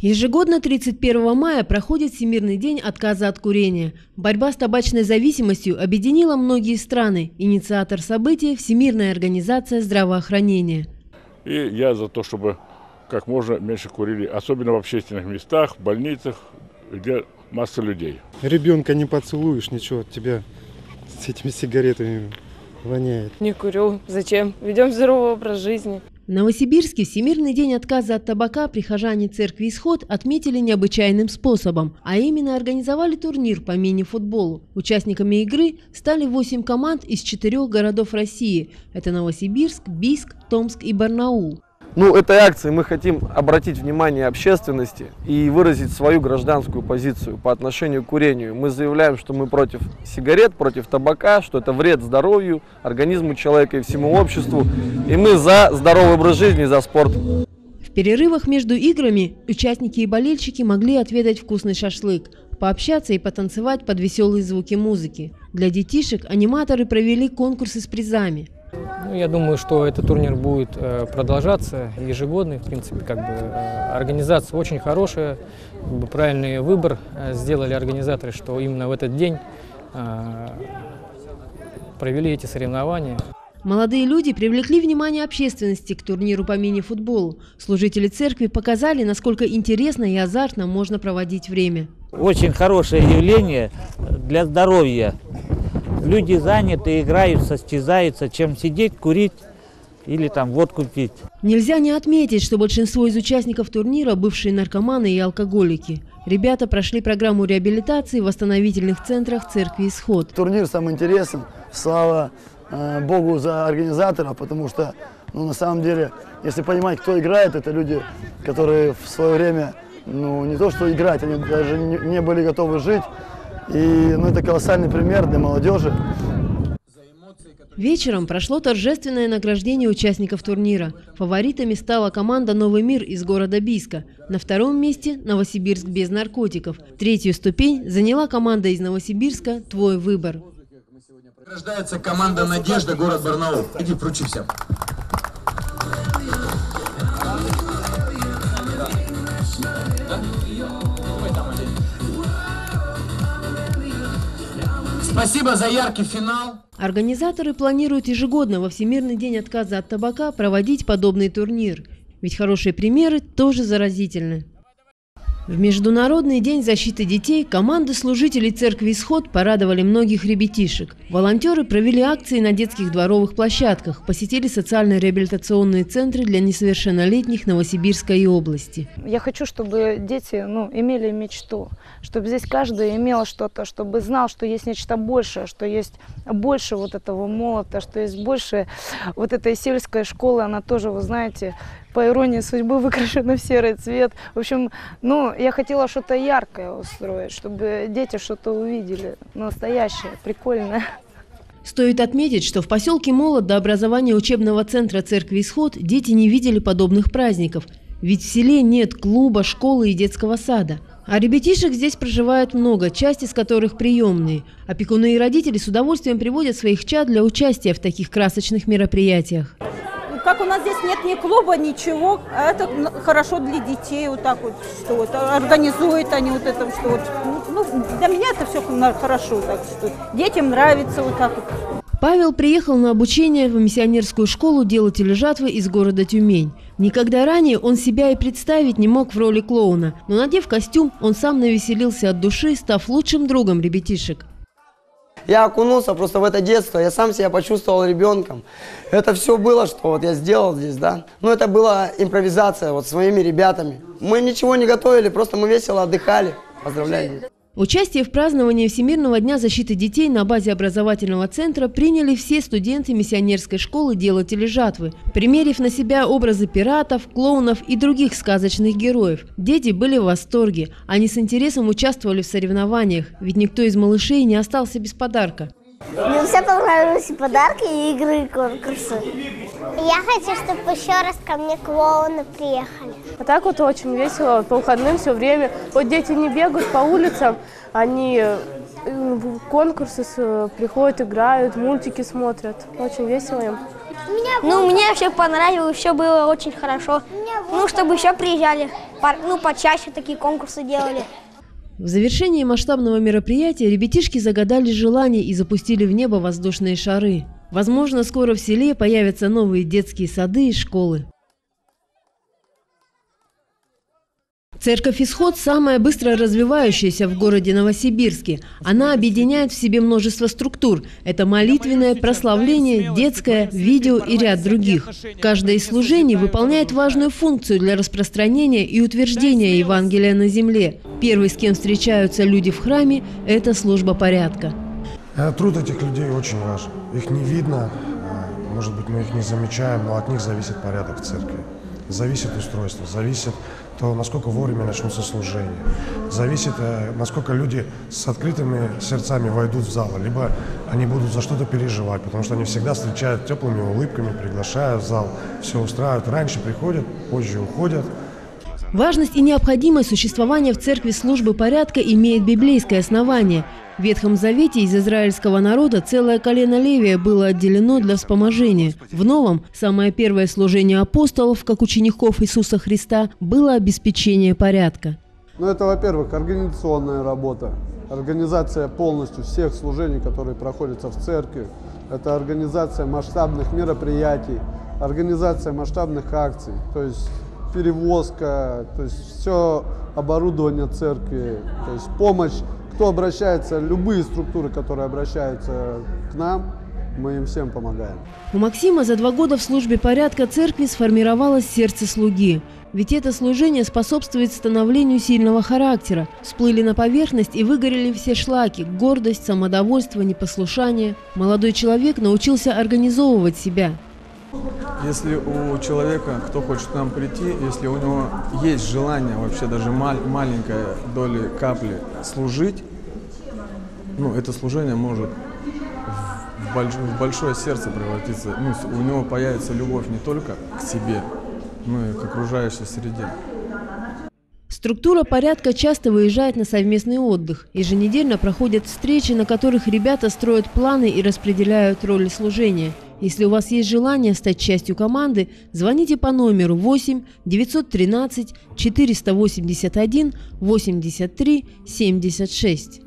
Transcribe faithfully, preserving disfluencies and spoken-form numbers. Ежегодно тридцать первого мая проходит Всемирный день отказа от курения. Борьба с табачной зависимостью объединила многие страны. Инициатор события – Всемирная организация здравоохранения. И я за то, чтобы как можно меньше курили, особенно в общественных местах, в больницах, где масса людей. Ребенка не поцелуешь, ничего от тебя с этими сигаретами воняет. Не курю. Зачем? Ведем здоровый образ жизни. В Новосибирске Всемирный день отказа от табака прихожане церкви «Исход» отметили необычайным способом, а именно организовали турнир по мини-футболу. Участниками игры стали восемь команд из четырех городов России. Это Новосибирск, Бийск, Томск и Барнаул. Ну, этой акцией мы хотим обратить внимание общественности и выразить свою гражданскую позицию по отношению к курению. Мы заявляем, что мы против сигарет, против табака, что это вред здоровью, организму человека и всему обществу. И мы за здоровый образ жизни, за спорт. В перерывах между играми участники и болельщики могли отведать вкусный шашлык, пообщаться и потанцевать под веселые звуки музыки. Для детишек аниматоры провели конкурсы с призами. Ну, я думаю, что этот турнир будет э, продолжаться ежегодный, в принципе, как бы э, организация очень хорошая, как бы правильный выбор э, сделали организаторы, что именно в этот день э, провели эти соревнования. Молодые люди привлекли внимание общественности к турниру по мини-футболу. Служители церкви показали, насколько интересно и азартно можно проводить время. Очень хорошее явление для здоровья. Люди заняты, играют, состязаются, чем сидеть, курить или там водку пить. Нельзя не отметить, что большинство из участников турнира – бывшие наркоманы и алкоголики. Ребята прошли программу реабилитации в восстановительных центрах церкви «Исход». Турнир сам интересен. Слава э, Богу за организатора, потому что, ну, на самом деле, если понимать, кто играет, это люди, которые в свое время, ну, не то что играть, они даже не, не были готовы жить. И, ну, это колоссальный пример для молодежи. Вечером прошло торжественное награждение участников турнира. Фаворитами стала команда «Новый мир» из города Бийска. На втором месте – Новосибирск без наркотиков. Третью ступень заняла команда из Новосибирска «Твой выбор». Награждается команда «Надежда», город Барнаул. Иди, вручи всем. Спасибо за яркий финал. Организаторы планируют ежегодно во Всемирный день отказа от табака проводить подобный турнир. Ведь хорошие примеры тоже заразительны. В Международный день защиты детей команды служителей церкви «Исход» порадовали многих ребятишек. Волонтеры провели акции на детских дворовых площадках, посетили социально-реабилитационные центры для несовершеннолетних Новосибирской области. Я хочу, чтобы дети, ну, имели мечту, чтобы здесь каждый имел что-то, чтобы знал, что есть нечто большее, что есть больше вот этого молота, что есть больше вот этой сельской школы, она тоже, вы знаете, по иронии судьбы выкрашена в серый цвет. В общем, ну, я хотела что-то яркое устроить, чтобы дети что-то увидели настоящее, прикольное. Стоит отметить, что в поселке Молод до образования учебного центра церкви «Исход» дети не видели подобных праздников. Ведь в селе нет клуба, школы и детского сада. А ребятишек здесь проживает много, часть из которых приемные. Опекуны и родители с удовольствием приводят своих чад для участия в таких красочных мероприятиях. Как у нас здесь нет ни клуба, ничего, это хорошо для детей, вот так вот, что вот, организуют они вот это, что вот, ну, для меня это все хорошо, так что детям нравится вот так вот. Павел приехал на обучение в миссионерскую школу «Делатели жатвы» из города Тюмень. Никогда ранее он себя и представить не мог в роли клоуна, но, надев костюм, он сам навеселился от души, став лучшим другом ребятишек. Я окунулся просто в это детство, я сам себя почувствовал ребенком. Это все было, что вот я сделал здесь, да. Но это была импровизация вот с своими ребятами. Мы ничего не готовили, просто мы весело отдыхали. Поздравляю. Участие в праздновании Всемирного дня защиты детей на базе образовательного центра приняли все студенты миссионерской школы «Делатели жатвы», примерив на себя образы пиратов, клоунов и других сказочных героев. Дети были в восторге. Они с интересом участвовали в соревнованиях, ведь никто из малышей не остался без подарка. Мне все понравились подарки и игры, и конкурсы. Я хочу, чтобы еще раз ко мне клоуны приехали. А так вот очень весело, по выходным все время. Вот дети не бегают по улицам, они в конкурсы приходят, играют, мультики смотрят. Очень весело им. Ну, мне все понравилось, все было очень хорошо. Ну, чтобы еще приезжали. ну, почаще такие конкурсы делали. В завершении масштабного мероприятия ребятишки загадали желание и запустили в небо воздушные шары. Возможно, скоро в селе появятся новые детские сады и школы. Церковь «Исход» – самая быстро развивающаяся в городе Новосибирске. Она объединяет в себе множество структур. Это молитвенное, прославление, детское, видео и ряд других. Каждое из служений выполняет важную функцию для распространения и утверждения Евангелия на земле. Первый, с кем встречаются люди в храме – это служба порядка. Труд этих людей очень важен. Их не видно, может быть, мы их не замечаем, но от них зависит порядок в церкви. Зависит устройство, зависит то, насколько вовремя начнутся служения, зависит, насколько люди с открытыми сердцами войдут в зал, либо они будут за что-то переживать, потому что они всегда встречают теплыми улыбками, приглашают в зал, все устраивают, раньше приходят, позже уходят. Важность и необходимость существования в церкви службы порядка имеет библейское основание. В Ветхом Завете из израильского народа целое колено Левия было отделено для вспоможения. В Новом самое первое служение апостолов, как учеников Иисуса Христа, было обеспечение порядка. Ну, это, во-первых, организационная работа, организация полностью всех служений, которые проходятся в церкви. Это организация масштабных мероприятий, организация масштабных акций, то есть перевозка, то есть все оборудование церкви, то есть помощь. Кто обращается, любые структуры, которые обращаются к нам, мы им всем помогаем. У Максима за два года в службе порядка церкви сформировалось сердце слуги. Ведь это служение способствует становлению сильного характера. Всплыли на поверхность и выгорели все шлаки – гордость, самодовольство, непослушание. Молодой человек научился организовывать себя. Если у человека, кто хочет к нам прийти, если у него есть желание, вообще даже мал маленькая доля капли служить, ну, это служение может в, больш в большое сердце превратиться. Ну, у него появится любовь не только к себе, но и к окружающей среде. Структура порядка часто выезжает на совместный отдых. Еженедельно проходят встречи, на которых ребята строят планы и распределяют роли служения. Если у вас есть желание стать частью команды, звоните по номеру восемь девятьсот тринадцать четыреста восемьдесят один восемьдесят три семьдесят шесть.